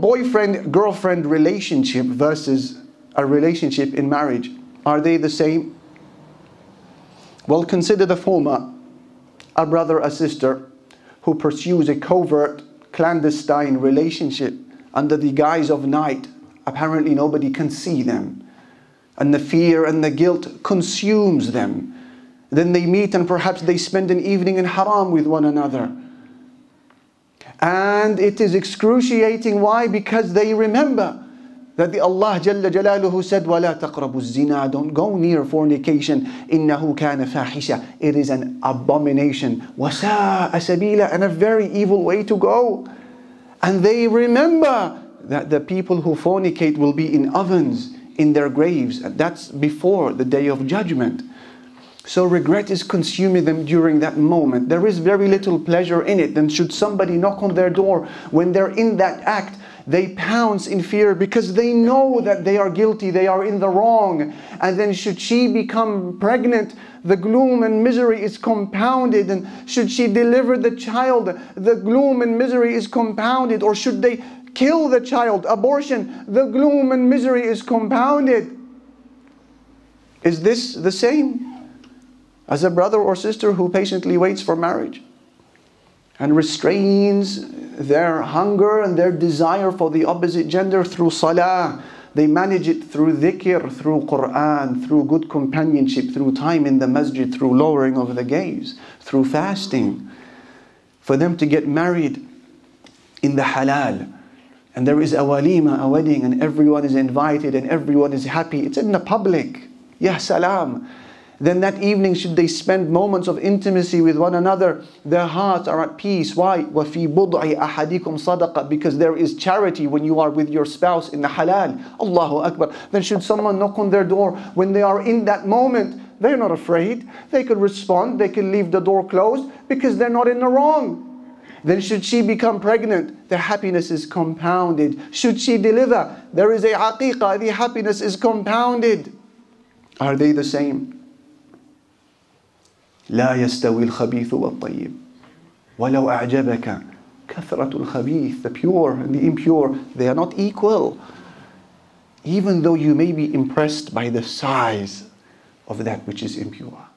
boyfriend-girlfriend relationship versus a relationship in marriage, are they the same? Well, consider the former, a brother or sister who pursues a covert, clandestine relationship under the guise of night. Apparently nobody can see them, and the fear and the guilt consumes them. Then they meet and perhaps they spend an evening in haram with one another. And it is excruciating. Why? Because they remember that the Allah Jalla Jalaluhu said, وَلَا تَقْرَبُوا الزِّنَا, don't go near fornication. إِنَّهُ كَانَ فَاحِشَةً, it is an abomination. وَسَاءَ سَبِيلًا, and a very evil way to go. And they remember that the people who fornicate will be in ovens, in their graves. And that's before the day of judgment. So regret is consuming them during that moment. There is very little pleasure in it. Then should somebody knock on their door when they're in that act, they pounce in fear because they know that they are guilty, they are in the wrong. And then should she become pregnant, the gloom and misery is compounded. And should she deliver the child, the gloom and misery is compounded. Or should they kill the child, abortion, the gloom and misery is compounded. Is this the same as a brother or sister who patiently waits for marriage and restrains their hunger and their desire for the opposite gender through salah? They manage it through dhikr, through Qur'an, through good companionship, through time in the masjid, through lowering of the gaze, through fasting. For them to get married in the halal, and there is a walima, a wedding, and everyone is invited and everyone is happy, it's in the public, ya salam. Then that evening, should they spend moments of intimacy with one another, their hearts are at peace. Why? وَفِي بُضْعِ أَحَدِكُمْ صَدَقَةً, because there is charity when you are with your spouse in the halal. Allahu Akbar. Then should someone knock on their door when they are in that moment, they're not afraid. They could respond, they could leave the door closed because they're not in the wrong. Then should she become pregnant, the happiness is compounded. Should she deliver, there is a aqiqah, the happiness is compounded. Are they the same? لا يستوي الخبيث والطيب ولو أعجبك كثرة الخبيث. The pure and the impure, they are not equal. Even though you may be impressed by the size of that which is impure.